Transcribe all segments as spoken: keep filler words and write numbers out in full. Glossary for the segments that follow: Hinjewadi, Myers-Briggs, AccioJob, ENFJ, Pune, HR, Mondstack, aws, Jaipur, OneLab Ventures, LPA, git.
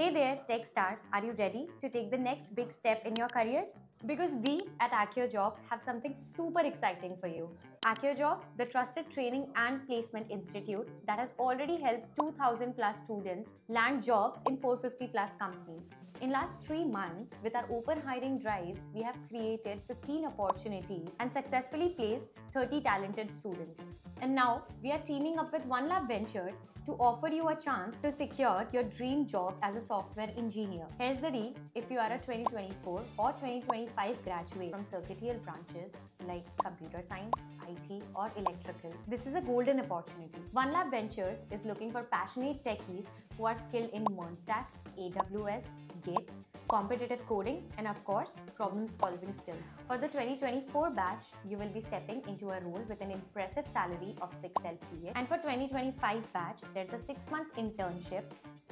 Hey there, tech stars, are you ready to take the next big step in your careers? Because we at AccioJob have something super exciting for you. AccioJob, the trusted training and placement institute that has already helped two thousand plus students land jobs in four hundred fifty plus companies. In last three months, with our open hiring drives, we have created fifteen opportunities and successfully placed thirty talented students. And now, we are teaming up with OneLab Ventures to offer you a chance to secure your dream job as a software engineer. Here's the deal, if you are a twenty twenty-four or twenty twenty-five graduate from certificated branches like computer science, I T or electrical, this is a golden opportunity. OneLab Ventures is looking for passionate techies who are skilled in Mondstack, A W S, Git, competitive coding and of course problem solving skills. For the twenty twenty-four batch, you will be stepping into a role with an impressive salary of six L P A, and for twenty twenty-five batch, there's a six months internship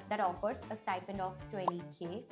that offers a stipend of twenty K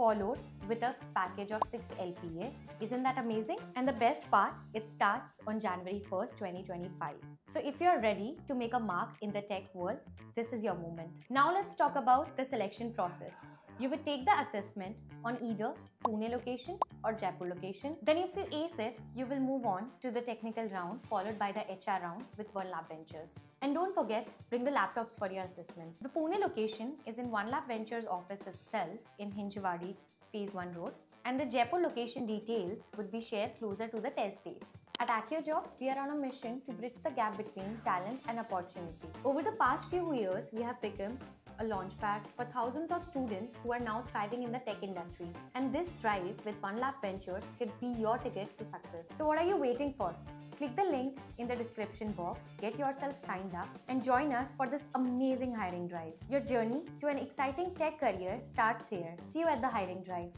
followed with a package of six L P A. Isn't that amazing? And the best part, it starts on January first, twenty twenty-five. So if you're ready to make a mark in the tech world, this is your moment. Now let's talk about the selection process. You would take the assessment on either Pune location or Jaipur location. Then if you ace it, you will move on to the technical round followed by the H R round with OneLab Ventures. And don't forget, bring the laptops for your assessment. The Pune location is in OneLab Ventures office itself in Hinjewadi, Phase one Road. And the Jaipur location details would be shared closer to the test dates. At AccioJob, we are on a mission to bridge the gap between talent and opportunity. Over the past few years, we have become a launchpad for thousands of students who are now thriving in the tech industries. And this drive with OneLab Ventures could be your ticket to success. So what are you waiting for? Click the link in the description box, get yourself signed up and join us for this amazing hiring drive. Your journey to an exciting tech career starts here. See you at the hiring drive.